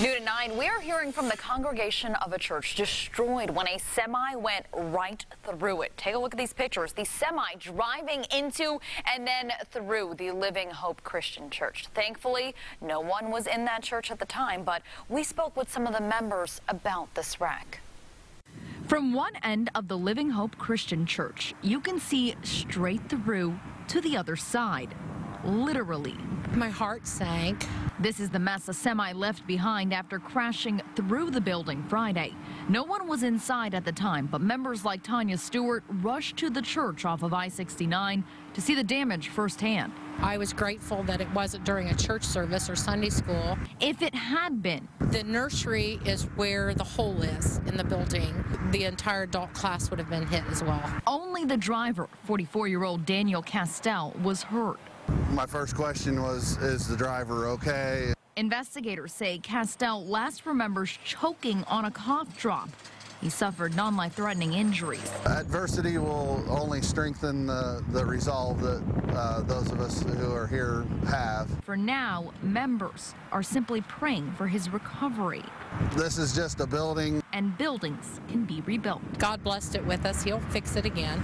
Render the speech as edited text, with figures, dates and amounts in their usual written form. New to 9, we're hearing from the congregation of a church destroyed when a semi went right through it. Take a look at these pictures. The semi driving into and then through the Living Hope Christian Church. Thankfully, no one was in that church at the time, but we spoke with some of the members about this wreck. From one end of the Living Hope Christian Church, you can see straight through to the other side. Literally. My heart sank. This is the mess a semi left behind after crashing through the building Friday. No one was inside at the time, but members like Tanya Stewart rushed to the church off of I-69 to see the damage firsthand. I was grateful that it wasn't during a church service or Sunday school. If it had been. The nursery is where the hole is in the building. The entire adult class would have been hit as well. Only the driver, 44-year-old Daniel Castell, was hurt. My first question was, is the driver okay? Investigators say Castell last remembers choking on a cough drop. He suffered non-life-threatening injuries. Adversity will only strengthen the resolve that those of us who are here have. For now, members are simply praying for his recovery. This is just a building. And buildings can be rebuilt. God blessed it with us. He'll fix it again.